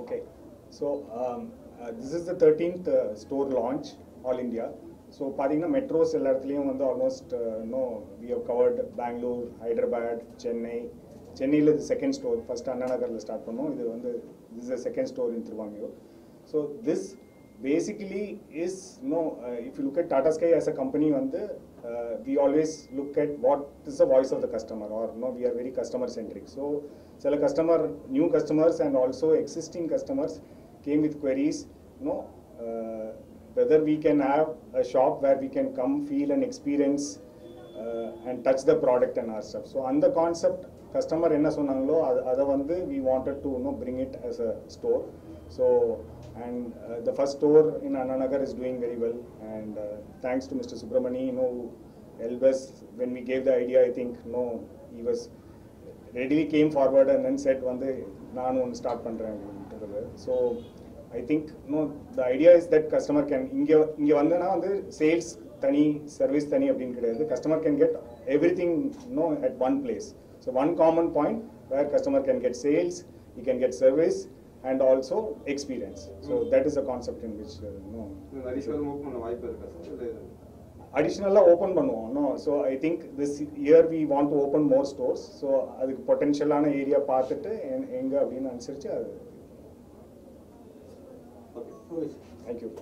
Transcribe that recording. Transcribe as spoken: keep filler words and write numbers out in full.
Okay, so um, uh, this is the thirteenth uh, store launch all India. So pathina metros ellarthiliyum vandu almost uh, no we have covered Bangalore, Hyderabad, Chennai. Chennai is the second store. First Anna Nagar la start pannom. Idu vandu this is the second store in Thiruvanmiyur. So this basically is no uh, if you look at Tata Sky as a company vandu uh, we always look at what is the voice of the customer or no we are very customer centric. So so the customer, new customers and also existing customers came with queries, you know, uh, whether we can have a shop where we can come, feel and experience uh, and touch the product and our stuff. So on the concept, customer enna sonangalo adha vandu we wanted to, you know, bring it as a store. So and uh, the first store in Anna Nagar is doing very well, and uh, thanks to Mister Subramany, you know, helped us when we gave the idea. I think no he was readily came forward and then said vandu nanu on start pandren. So I think no the idea is that customer can inge inge vandana vandu sales thani service thani appdin kedadhu. Customer can get everything no at one place. So one common point where customer can get sales, he can get service and also experience. So mm. that is the concept in which uh, no additional open vibe iruka sir additional open பண்ணுவோம் no. So I think this year we want to open more stores. So aduk potential ana area paathittu enga appdin anusarichu. Thank you.